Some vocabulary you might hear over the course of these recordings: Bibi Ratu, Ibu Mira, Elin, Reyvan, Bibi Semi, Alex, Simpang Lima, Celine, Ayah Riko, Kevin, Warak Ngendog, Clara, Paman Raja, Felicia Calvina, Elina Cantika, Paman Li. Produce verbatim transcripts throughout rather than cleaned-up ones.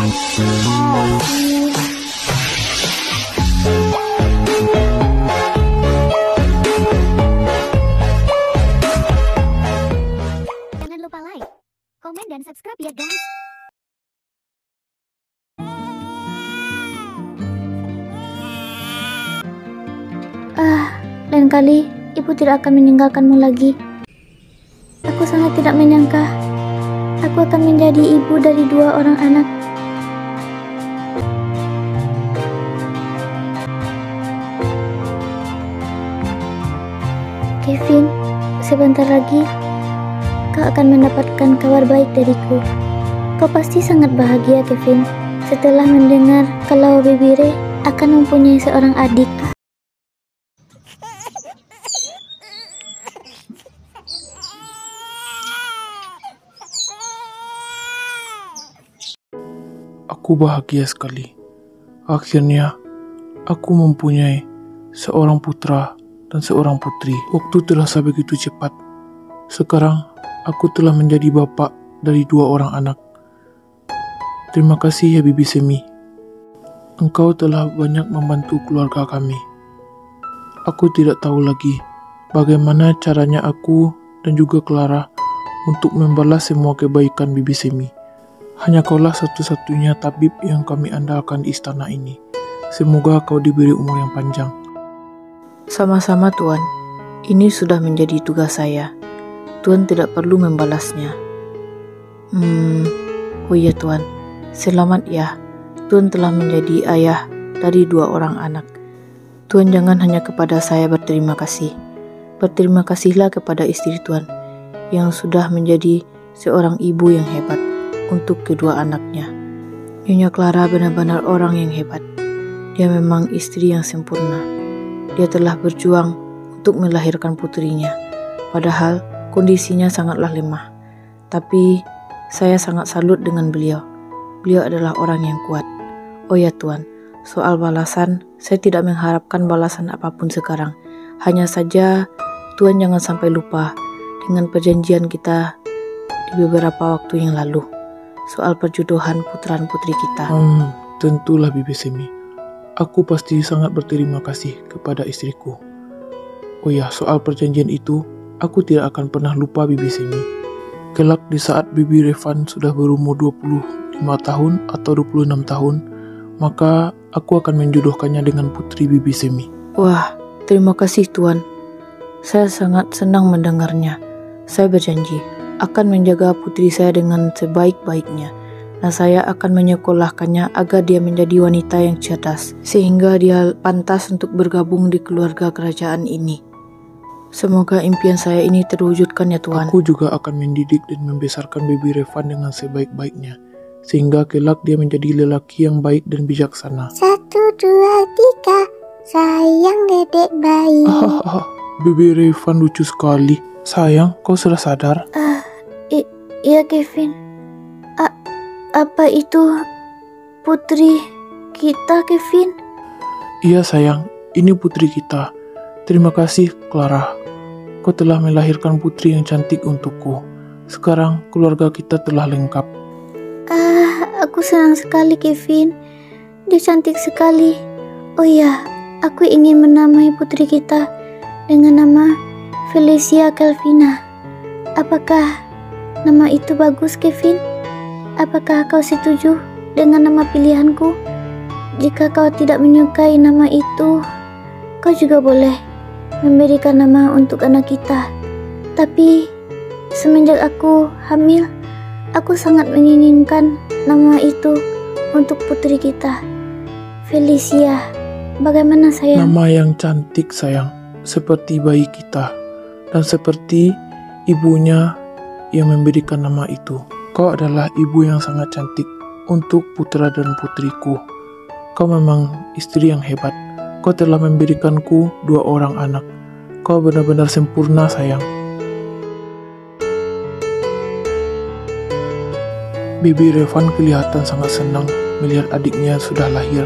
Jangan lupa like, komen, dan subscribe ya guys. Ah, lain kali ibu tidak akan meninggalkanmu lagi. Aku sangat tidak menyangka aku akan menjadi ibu dari dua orang anak. Kevin, sebentar lagi kau akan mendapatkan kabar baik dariku. Kau pasti sangat bahagia, Kevin, setelah mendengar kalau Bibi Re akan mempunyai seorang adik. Aku bahagia sekali. Akhirnya, aku mempunyai seorang putra dan seorang putri. Waktu terasa begitu cepat. Sekarang, aku telah menjadi bapak dari dua orang anak. Terima kasih ya Bibi Semi. Engkau telah banyak membantu keluarga kami. Aku tidak tahu lagi bagaimana caranya aku dan juga Clara untuk membalas semua kebaikan Bibi Semi. Hanya kaulah satu-satunya tabib yang kami andalkan di istana ini. Semoga kau diberi umur yang panjang. Sama-sama, Tuan. Ini sudah menjadi tugas saya. Tuan tidak perlu membalasnya. Hmm, oh iya Tuan. Selamat ya. Tuan telah menjadi ayah dari dua orang anak. Tuan jangan hanya kepada saya berterima kasih. Berterima kasihlah kepada istri Tuan yang sudah menjadi seorang ibu yang hebat untuk kedua anaknya. Nyonya Clara benar-benar orang yang hebat. Dia memang istri yang sempurna. Dia telah berjuang untuk melahirkan putrinya, padahal kondisinya sangatlah lemah. Tapi saya sangat salut dengan beliau. Beliau adalah orang yang kuat. Oh ya Tuan, soal balasan, saya tidak mengharapkan balasan apapun sekarang. Hanya saja Tuan jangan sampai lupa dengan perjanjian kita di beberapa waktu yang lalu soal perjodohan putraan putri kita. Hmm, tentulah Bibi Semi. Aku pasti sangat berterima kasih kepada istriku. Oh ya, soal perjanjian itu, aku tidak akan pernah lupa Bibi Semi. Kelak di saat Bibi Reyvan sudah berumur dua puluh lima tahun atau dua puluh enam tahun, maka aku akan menjodohkannya dengan putri Bibi Semi. Wah, terima kasih Tuan. Saya sangat senang mendengarnya. Saya berjanji akan menjaga putri saya dengan sebaik-baiknya, dan saya akan menyekolahkannya agar dia menjadi wanita yang cerdas, sehingga dia pantas untuk bergabung di keluarga kerajaan ini. Semoga impian saya ini terwujudkan ya Tuan. Aku juga akan mendidik dan membesarkan Bibi Reyvan dengan sebaik-baiknya, sehingga kelak dia menjadi lelaki yang baik dan bijaksana. Satu, dua, tiga, sayang dedek bayi. Ah, ah, ah. Bibi Reyvan lucu sekali. Sayang, kau sudah sadar? Uh. Iya Kevin. A apa itu putri kita Kevin? Iya sayang, ini putri kita. Terima kasih Clara. Kau telah melahirkan putri yang cantik untukku. Sekarang keluarga kita telah lengkap. Ah, aku senang sekali Kevin. Dia cantik sekali. Oh iya, aku ingin menamai putri kita dengan nama Felicia Calvina. Apakah nama itu bagus, Kevin? Apakah kau setuju dengan nama pilihanku? Jika kau tidak menyukai nama itu, kau juga boleh memberikan nama untuk anak kita. Tapi, semenjak aku hamil, aku sangat menginginkan nama itu untuk putri kita, Felicia. Bagaimana sayang? Nama yang cantik sayang, seperti bayi kita, dan seperti ibunya yang memberikan nama itu. Kau adalah ibu yang sangat cantik untuk putra dan putriku. Kau memang istri yang hebat. Kau telah memberikanku dua orang anak. Kau benar-benar sempurna sayang. Bibi Reyvan kelihatan sangat senang melihat adiknya sudah lahir.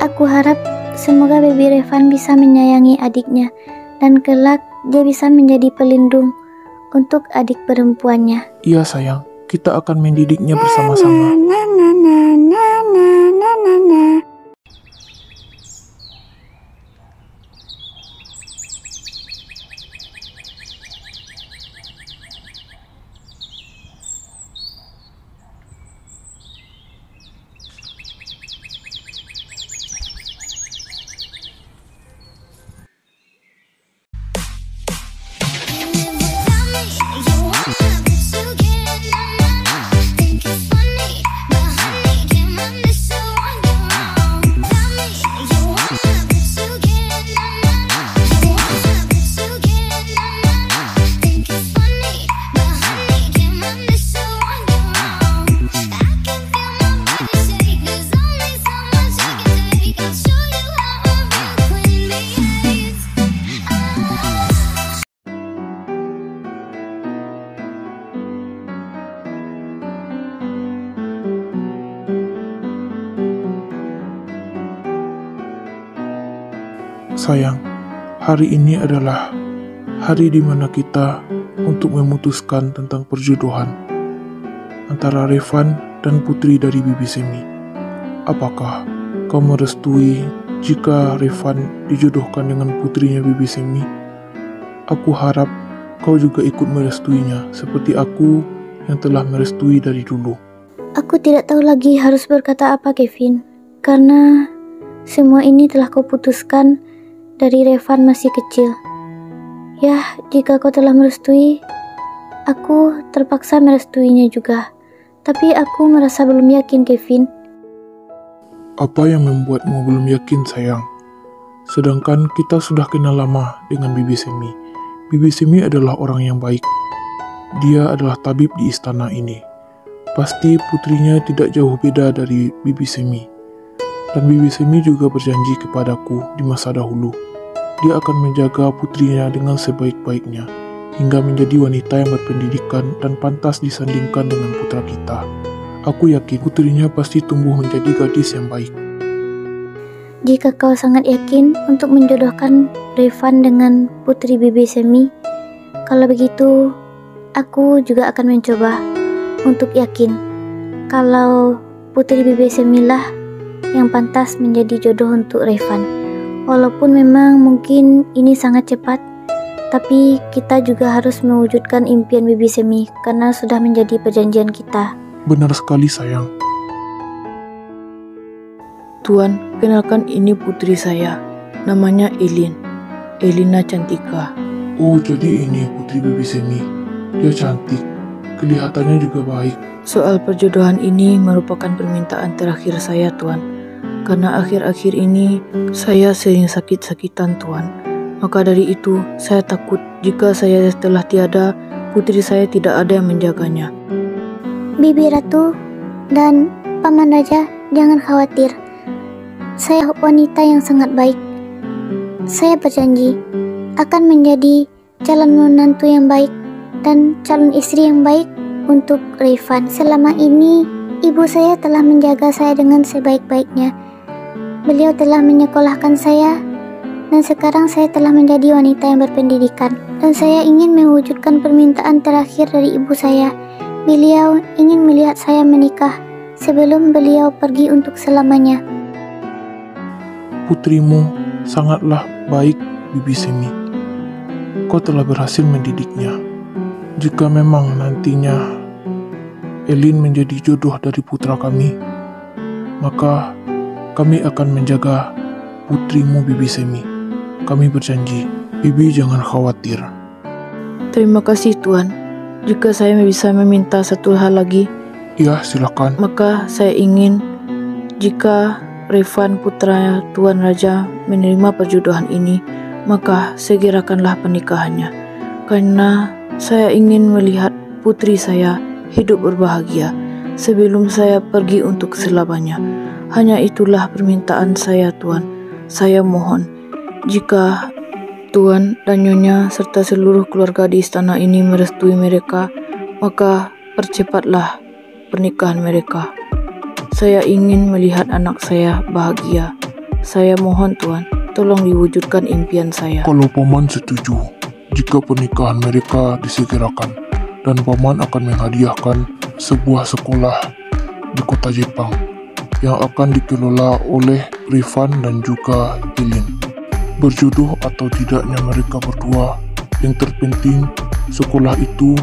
Aku harap semoga Bibi Reyvan bisa menyayangi adiknya, dan kelak dia bisa menjadi pelindung untuk adik perempuannya. Iya sayang, kita akan mendidiknya bersama-sama. Sayang, hari ini adalah hari di mana kita untuk memutuskan tentang perjodohan antara Reyvan dan putri dari Bibi Semi. Apakah kau merestui jika Reyvan dijodohkan dengan putrinya Bibi Semi? Aku harap kau juga ikut merestuinya seperti aku yang telah merestui dari dulu. Aku tidak tahu lagi harus berkata apa, Kevin, karena semua ini telah kau putuskan dari Reyvan masih kecil. Yah, jika kau telah merestui, aku terpaksa merestuinya juga. Tapi aku merasa belum yakin, Kevin. Apa yang membuatmu belum yakin, sayang? Sedangkan kita sudah kenal lama dengan Bibi Semi. Bibi Semi adalah orang yang baik. Dia adalah tabib di istana ini. Pasti putrinya tidak jauh beda dari Bibi Semi. Dan Bibi Semi juga berjanji kepadaku di masa dahulu. Dia akan menjaga putrinya dengan sebaik-baiknya, hingga menjadi wanita yang berpendidikan dan pantas disandingkan dengan putra kita. Aku yakin putrinya pasti tumbuh menjadi gadis yang baik. Jika kau sangat yakin untuk menjodohkan Reyvan dengan putri Bibi Semi, kalau begitu, aku juga akan mencoba untuk yakin kalau putri Bibi Semi lah yang pantas menjadi jodoh untuk Reyvan. Walaupun memang mungkin ini sangat cepat, tapi kita juga harus mewujudkan impian Bibi Semi karena sudah menjadi perjanjian kita. Benar sekali, sayang. Tuan, kenalkan ini putri saya. Namanya Elin, Elina Cantika. Oh, jadi ini putri Bibi Semi. Dia cantik, kelihatannya juga baik. Soal perjodohan ini merupakan permintaan terakhir saya, Tuan. Karena akhir-akhir ini saya sering sakit-sakitan, Tuan. Maka dari itu, saya takut jika saya telah tiada, putri saya tidak ada yang menjaganya. Bibi Ratu dan Paman Raja, jangan khawatir. Saya wanita yang sangat baik. Saya berjanji akan menjadi calon menantu yang baik dan calon istri yang baik untuk Reyvan. Selama ini ibu saya telah menjaga saya dengan sebaik-baiknya. Beliau telah menyekolahkan saya, dan sekarang saya telah menjadi wanita yang berpendidikan. Dan saya ingin mewujudkan permintaan terakhir dari ibu saya. Beliau ingin melihat saya menikah sebelum beliau pergi untuk selamanya. Putrimu sangatlah baik, Bibi Semi. Kau telah berhasil mendidiknya. Jika memang nantinya Elin menjadi jodoh dari putra kami, maka kami akan menjaga putrimu, Bibi Semi. Kami berjanji. Bibi jangan khawatir. Terima kasih, Tuan. Jika saya bisa meminta satu hal lagi. Ya, silakan. Maka saya ingin jika Reyvan putra Tuan Raja menerima perjodohan ini, maka segerakanlah pernikahannya. Karena saya ingin melihat putri saya hidup berbahagia sebelum saya pergi untuk selamanya. Hanya itulah permintaan saya, Tuan. Saya mohon jika Tuan dan Nyonya serta seluruh keluarga di istana ini merestui mereka, maka percepatlah pernikahan mereka. Saya ingin melihat anak saya bahagia. Saya mohon, Tuan, tolong diwujudkan impian saya. Kalau Paman setuju jika pernikahan mereka disegerakan, dan Paman akan menghadiahkan sebuah sekolah di kota Jepang yang akan dikelola oleh Reyvan dan juga Elin. Berjodoh atau tidaknya mereka berdua, yang terpenting sekolah itu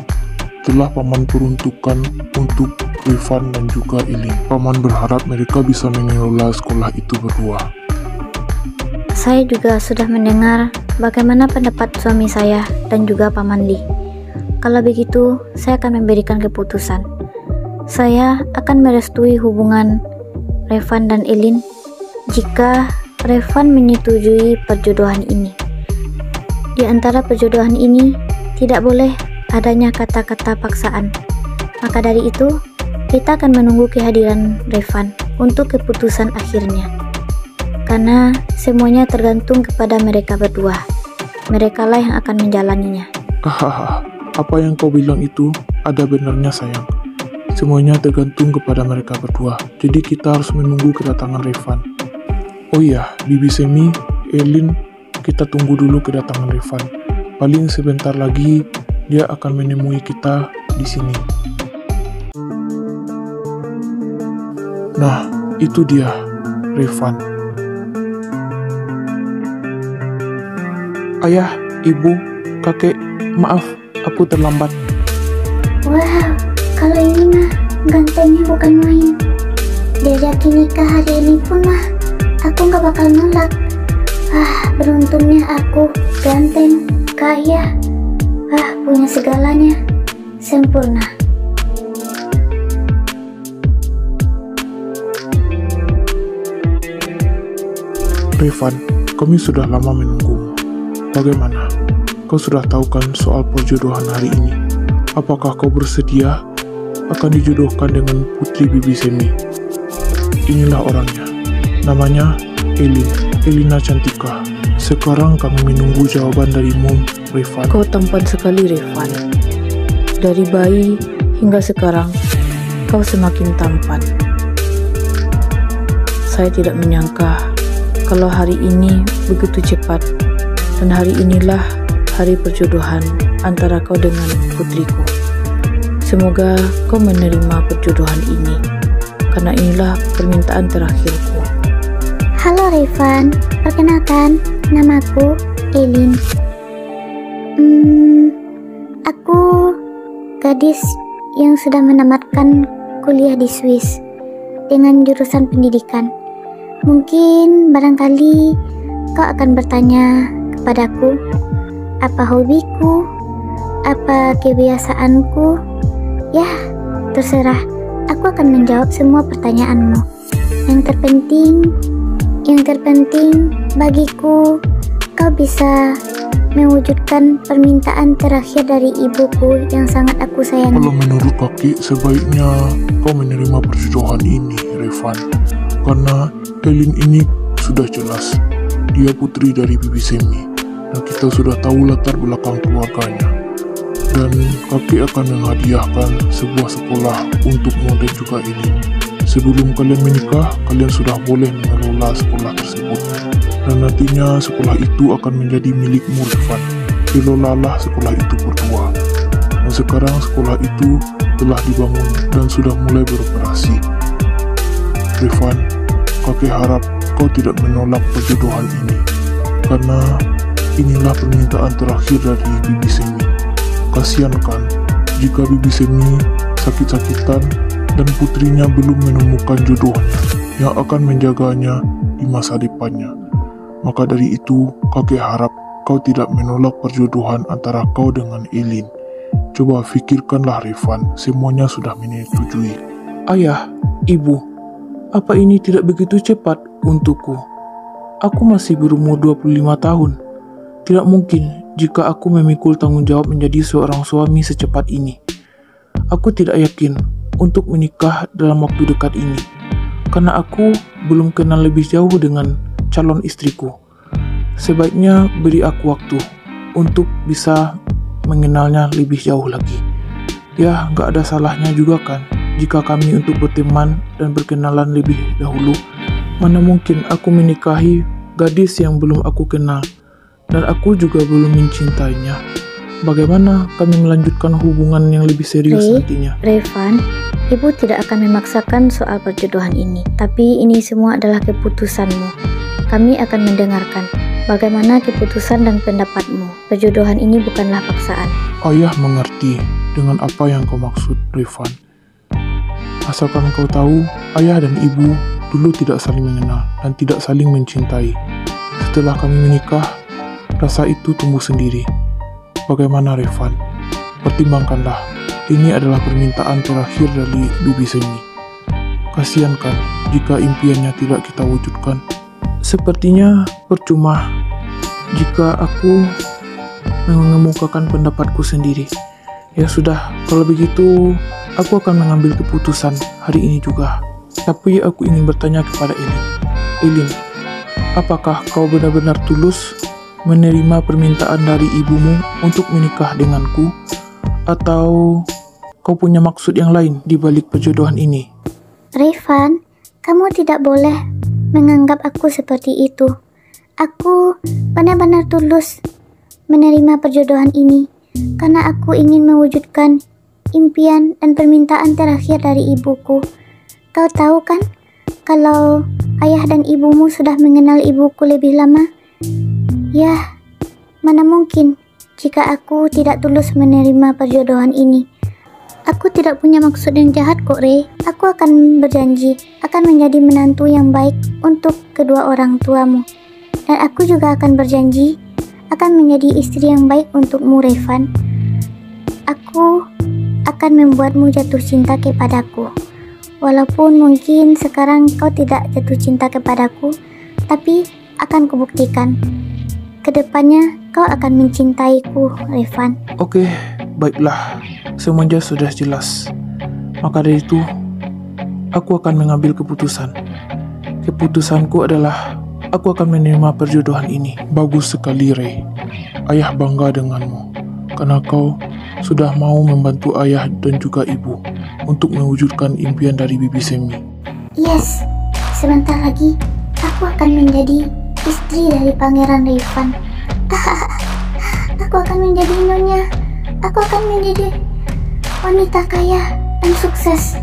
telah Paman peruntukkan untuk Reyvan dan juga Elin. Paman berharap mereka bisa mengelola sekolah itu berdua. Saya juga sudah mendengar bagaimana pendapat suami saya dan juga Paman Li. Kalau begitu, saya akan memberikan keputusan. Saya akan merestui hubungan Reyvan dan Elin jika Reyvan menyetujui perjodohan ini. Di antara perjodohan ini, tidak boleh adanya kata-kata paksaan. Maka dari itu, kita akan menunggu kehadiran Reyvan untuk keputusan akhirnya. Karena semuanya tergantung kepada mereka berdua. Merekalah yang akan menjalaninya. Hahaha, apa yang kau bilang itu ada benarnya, sayang. Semuanya tergantung kepada mereka berdua. Jadi kita harus menunggu kedatangan Reyvan. Oh iya, Bibi Semi, Elin, kita tunggu dulu kedatangan Reyvan. Paling sebentar lagi dia akan menemui kita di sini. Nah, itu dia, Reyvan. Ayah, ibu, kakek, maaf, aku terlambat. Wow, kalau ini mah gantengnya bukan main. Diajakin nikah hari ini pun mah, aku nggak bakal nolak. Ah, beruntungnya aku ganteng, kaya, ah punya segalanya, sempurna. Reyvan, kami sudah lama menunggu. Bagaimana? Kau sudah tahu kan soal perjodohan hari ini? Apakah kau bersedia akan dijodohkan dengan putri Bibi Semi? Inilah orangnya. Namanya Elin, Elina Cantika. Sekarang kami menunggu jawaban darimu, Reyvan. Kau tampan sekali, Reyvan. Dari bayi hingga sekarang, kau semakin tampan. Saya tidak menyangka kalau hari ini begitu cepat. Dan hari inilah hari perjodohan antara kau dengan putriku. Semoga kau menerima perjodohan ini, karena inilah permintaan terakhirku. Halo Reyvan, perkenalkan, namaku Elin. Hmm, aku gadis yang sudah menamatkan kuliah di Swiss dengan jurusan pendidikan. Mungkin barangkali kau akan bertanya padaku, apa hobiku, apa kebiasaanku, ya terserah, aku akan menjawab semua pertanyaanmu. Yang terpenting, yang terpenting bagiku, kau bisa mewujudkan permintaan terakhir dari ibuku yang sangat aku sayangi. Kalau menurut kaki, sebaiknya kau menerima perjodohan ini, Reyvan, karena Elin ini sudah jelas. Dia putri dari Bibi Semi, dan kita sudah tahu latar belakang keluarganya. Dan kakek akan menghadiahkan sebuah sekolah untukmu dan juga Elin. Sebelum kalian menikah, kalian sudah boleh mengelola sekolah tersebut. Dan nantinya sekolah itu akan menjadi milikmu, Reyvan. Kelolalah sekolah itu berdua. Dan sekarang sekolah itu telah dibangun dan sudah mulai beroperasi. Reyvan, kakek harap kau tidak menolak perjodohan ini, karena inilah permintaan terakhir dari Bibi Semi. Kasihan kan jika Bibi Semi sakit-sakitan dan putrinya belum menemukan jodohnya yang akan menjaganya di masa depannya. Maka dari itu, kakek harap kau tidak menolak perjodohan antara kau dengan Elin. Coba pikirkanlah, Reyvan, semuanya sudah menyetujui. Ayah, ibu, apa ini tidak begitu cepat untukku? Aku masih berumur dua puluh lima tahun. Tidak mungkin jika aku memikul tanggung jawab menjadi seorang suami secepat ini. Aku tidak yakin untuk menikah dalam waktu dekat ini, karena aku belum kenal lebih jauh dengan calon istriku. Sebaiknya beri aku waktu untuk bisa mengenalnya lebih jauh lagi. Ya, nggak ada salahnya juga kan jika kami untuk berteman dan berkenalan lebih dahulu. Mana mungkin aku menikahi gadis yang belum aku kenal, dan aku juga belum mencintainya. Bagaimana kami melanjutkan hubungan yang lebih serius Re, nantinya? Reyvan, ibu tidak akan memaksakan soal perjodohan ini, tapi ini semua adalah keputusanmu. Kami akan mendengarkan bagaimana keputusan dan pendapatmu. Perjodohan ini bukanlah paksaan. Ayah mengerti dengan apa yang kau maksud, Reyvan. Asalkan kau tahu, ayah dan ibu dulu tidak saling mengenal dan tidak saling mencintai. Setelah kami menikah, rasa itu tumbuh sendiri. Bagaimana, Reyvan? Pertimbangkanlah, ini adalah permintaan terakhir dari Bibi Semi. Kasihan kan jika impiannya tidak kita wujudkan. Sepertinya percuma jika aku mengemukakan pendapatku sendiri. Ya sudah, kalau begitu aku akan mengambil keputusan hari ini juga. Tapi aku ingin bertanya kepada Elin. Elin, apakah kau benar-benar tulus menerima permintaan dari ibumu untuk menikah denganku? Atau kau punya maksud yang lain di balik perjodohan ini? Reyvan, kamu tidak boleh menganggap aku seperti itu. Aku benar-benar tulus menerima perjodohan ini karena aku ingin mewujudkan impian dan permintaan terakhir dari ibuku. Kau tahu kan, kalau ayah dan ibumu sudah mengenal ibuku lebih lama, ya, mana mungkin jika aku tidak tulus menerima perjodohan ini. Aku tidak punya maksud yang jahat kok, Rey. Aku akan berjanji akan menjadi menantu yang baik untuk kedua orang tuamu. Dan aku juga akan berjanji akan menjadi istri yang baik untukmu, Reyvan. Aku akan membuatmu jatuh cinta kepadaku. Walaupun mungkin sekarang kau tidak jatuh cinta kepadaku, tapi akan kubuktikan. Kedepannya kau akan mencintaiku, Reyvan. Oke, baiklah. Semuanya sudah jelas. Maka dari itu, aku akan mengambil keputusan. Keputusanku adalah aku akan menerima perjodohan ini. Bagus sekali, Rey. Ayah bangga denganmu karena kau sudah mau membantu ayah dan juga ibu untuk mewujudkan impian dari Bibi Semi. Yes, sebentar lagi aku akan menjadi istri dari Pangeran Reyvan. Aku akan menjadi nyonya. Aku akan menjadi wanita kaya dan sukses.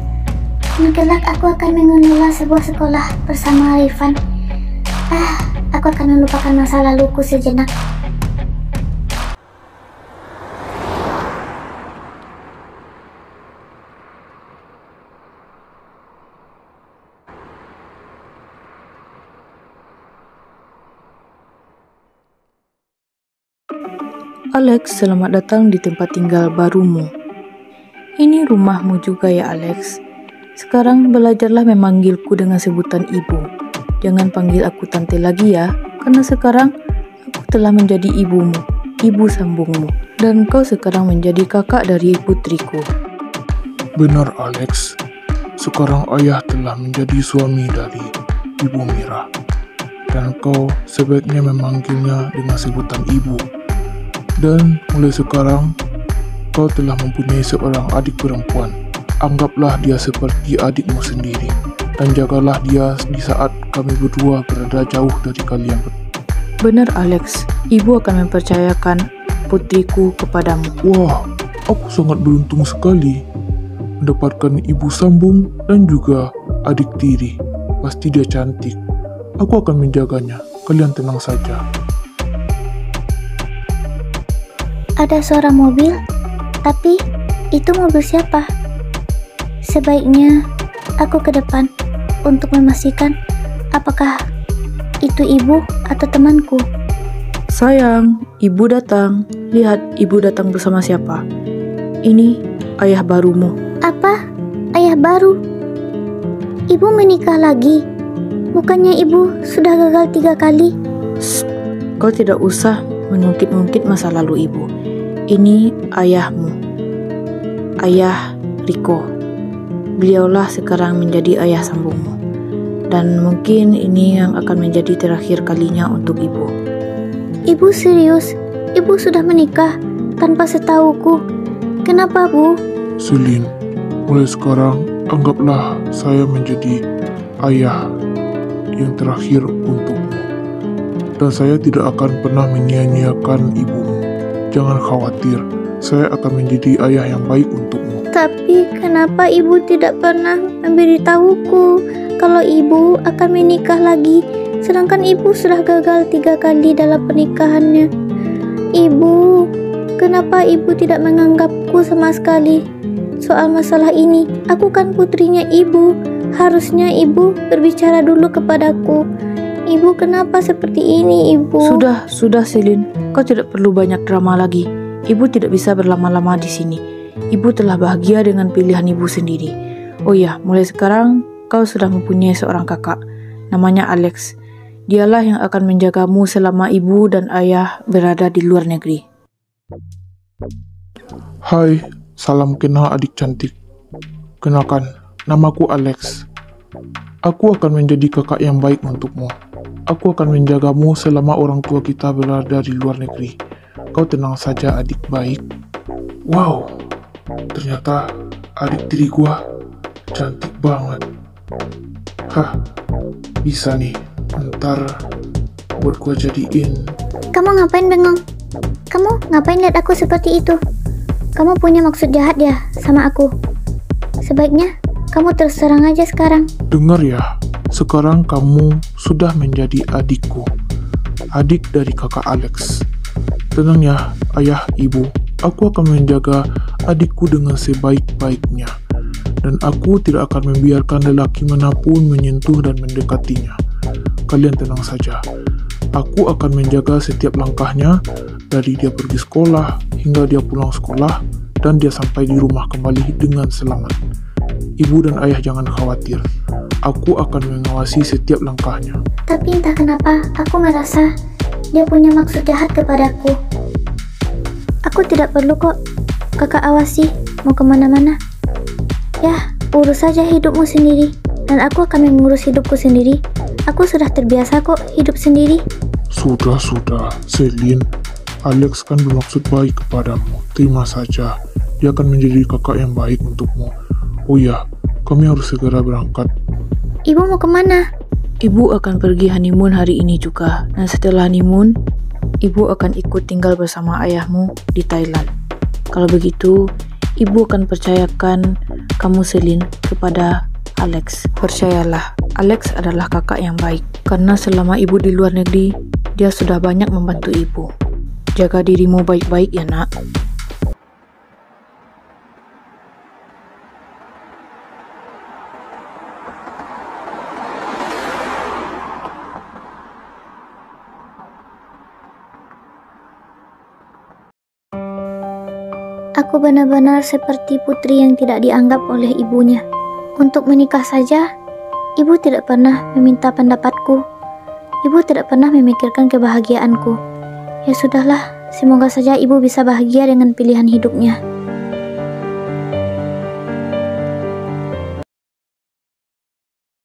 Kelak aku akan mengelola sebuah sekolah bersama Reyvan. Ah, aku akan melupakan masa laluku sejenak. Alex, selamat datang di tempat tinggal barumu. Ini rumahmu juga ya, Alex? Sekarang belajarlah memanggilku dengan sebutan ibu. Jangan panggil aku tante lagi ya, karena sekarang aku telah menjadi ibumu, ibu sambungmu, dan kau sekarang menjadi kakak dari putriku. Benar, Alex. Sekarang ayah telah menjadi suami dari Ibu Mira, dan kau sebaiknya memanggilnya dengan sebutan ibu. Dan mulai sekarang, kau telah mempunyai seorang adik perempuan. Anggaplah dia seperti adikmu sendiri, dan jagalah dia di saat kami berdua berada jauh dari kalian. Benar, Alex. Ibu akan mempercayakan putriku kepadamu. Wah, aku sangat beruntung sekali mendapatkan ibu sambung dan juga adik tiri. Pasti dia cantik. Aku akan menjaganya. Kalian tenang saja. Ada suara mobil, tapi itu mobil siapa? Sebaiknya aku ke depan untuk memastikan apakah itu ibu atau temanku. Sayang, ibu datang. Lihat, ibu datang bersama siapa? Ini ayah barumu. Apa? Ayah baru? Ibu menikah lagi? Bukannya ibu sudah gagal tiga kali? Shh, kau tidak usah mengungkit-ungkit masa lalu ibu. Ini ayahmu, Ayah Riko. Beliaulah sekarang menjadi ayah sambungmu. Dan mungkin ini yang akan menjadi terakhir kalinya untuk ibu. Ibu serius? Ibu sudah menikah tanpa setahuku? Kenapa, Bu? Celine, mulai sekarang anggaplah saya menjadi ayah yang terakhir untukmu. Dan saya tidak akan pernah menyia-nyiakan ibumu. Jangan khawatir, saya akan menjadi ayah yang baik untukmu. Tapi kenapa ibu tidak pernah memberitahuku kalau ibu akan menikah lagi, sedangkan ibu sudah gagal tiga kali dalam pernikahannya? Ibu, kenapa ibu tidak menganggapku sama sekali soal masalah ini? Aku kan putrinya ibu, harusnya ibu berbicara dulu kepadaku. Ibu, kenapa seperti ini, ibu? Sudah, sudah Celine, kau tidak perlu banyak drama lagi. Ibu tidak bisa berlama-lama di sini. Ibu telah bahagia dengan pilihan ibu sendiri. Oh ya, mulai sekarang kau sudah mempunyai seorang kakak. Namanya Alex. Dialah yang akan menjagamu selama ibu dan ayah berada di luar negeri. Hai, salam kenal adik cantik. Kenalkan, namaku Alex. Aku akan menjadi kakak yang baik untukmu. Aku akan menjagamu selama orang tua kita berada di luar negeri. Kau tenang saja, adik baik. Wow, ternyata adik tiri gua cantik banget. Hah, bisa nih ntar buat gua jadiin. Kamu ngapain bengong? Kamu ngapain lihat aku seperti itu? Kamu punya maksud jahat ya sama aku? Sebaiknya kamu terus terang aja sekarang. Dengar ya, sekarang kamu sudah menjadi adikku, adik dari kakak Alex. Tenang ya, ayah, ibu. Aku akan menjaga adikku dengan sebaik-baiknya. Dan aku tidak akan membiarkan lelaki manapun menyentuh dan mendekatinya. Kalian tenang saja. Aku akan menjaga setiap langkahnya, dari dia pergi sekolah, hingga dia pulang sekolah, dan dia sampai di rumah kembali dengan selamat. Ibu dan ayah jangan khawatir. Aku akan mengawasi setiap langkahnya. Tapi entah kenapa, aku merasa dia punya maksud jahat kepadaku. Aku tidak perlu kok, kakak awasi mau kemana-mana. Yah, urus saja hidupmu sendiri, dan aku akan mengurus hidupku sendiri. Aku sudah terbiasa kok hidup sendiri. Sudah, sudah, Celine. Alex kan bermaksud baik kepadamu. Terima saja, dia akan menjadi kakak yang baik untukmu. Oh ya, kami harus segera berangkat. Ibu mau kemana? Ibu akan pergi honeymoon hari ini juga, dan setelah honeymoon, Ibu akan ikut tinggal bersama ayahmu di Thailand. Kalau begitu, Ibu akan percayakan kamu, Celine, kepada Alex. Percayalah, Alex adalah kakak yang baik, karena selama Ibu di luar negeri, dia sudah banyak membantu Ibu. Jaga dirimu baik-baik ya, nak. Aku benar-benar seperti putri yang tidak dianggap oleh ibunya. Untuk menikah saja, ibu tidak pernah meminta pendapatku. Ibu tidak pernah memikirkan kebahagiaanku. Ya sudahlah, semoga saja ibu bisa bahagia dengan pilihan hidupnya.